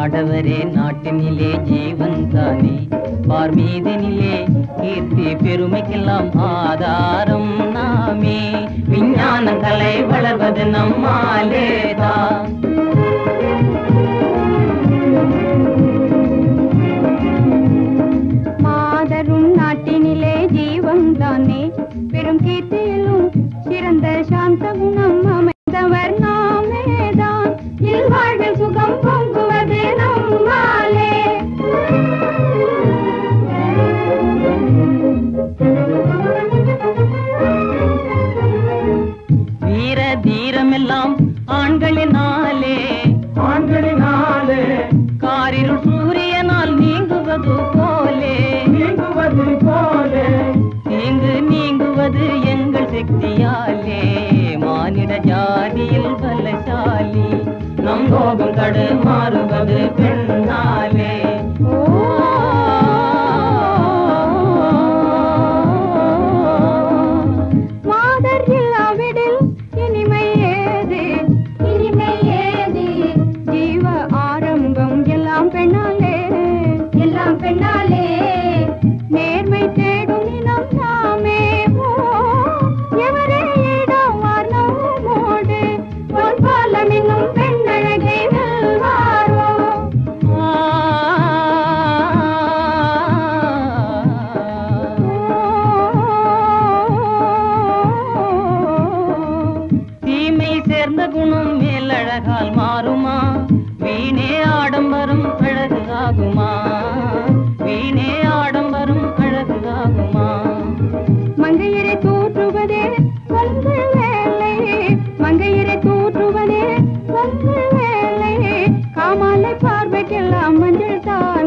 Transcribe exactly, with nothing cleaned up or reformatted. ஆடவரே நாட்டினிலே ஜீவன் தானே, பார்மீதனிலே கீர்த்தி பெருமைக்கெல்லாம் ஆதாரம் நாமே. விஞ்ஞானங்களை வளர்வது நம்மாலேதான். மாதரும் நாட்டினிலே ஜீவன் தானே, பெரும் கீர்த்தியிலும் சிறந்த சாந்தமும் நம் அமைந்தவர் நாமேதான். இல்வாழ்வில் சுகம் பொங்குவது நம்மாலே. வீர தீரமெல்லாம் ஆண்களினாலே, ஆண்களினாலே காரிருள் சூரியனால் நீங்குவது போலே, நீங்குவது போலே தீங்கு நீங்குவது எங்கள் சக்தியாலே. மானிட ஜாதியில் பலசாலி நம் கோபம் தடுமாறுவது பெண்ணாலே. பார்வைக்கெல்லாம் மஞ்சள் தான்.